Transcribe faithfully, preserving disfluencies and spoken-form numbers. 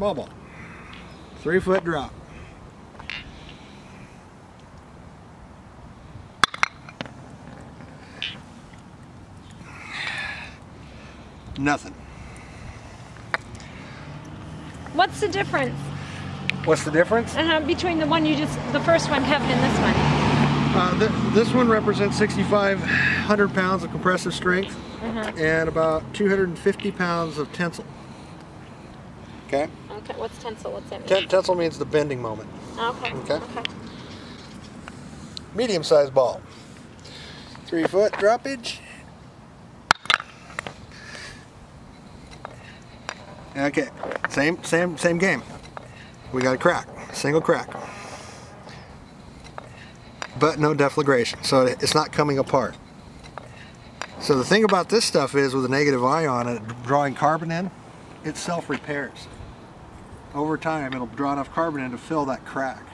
bubble. Three foot drop. Nothing. What's the difference? What's the difference? Uh, between the one you just, the first one, Kevin, and this one. Uh, th this one represents sixty-five hundred pounds of compressive strength uh-huh. and about two hundred fifty pounds of tensile. Okay. Okay. What's tensile? What's that mean? Ten tensile means the bending moment. Okay. Okay. Okay. Medium-sized ball. Three foot droppage. Okay, same, same, same game. We got a crack, single crack, but no deflagration, so it's not coming apart. So the thing about this stuff is, with a negative ion and drawing carbon in, it self-repairs. Over time, it'll draw enough carbon in to fill that crack.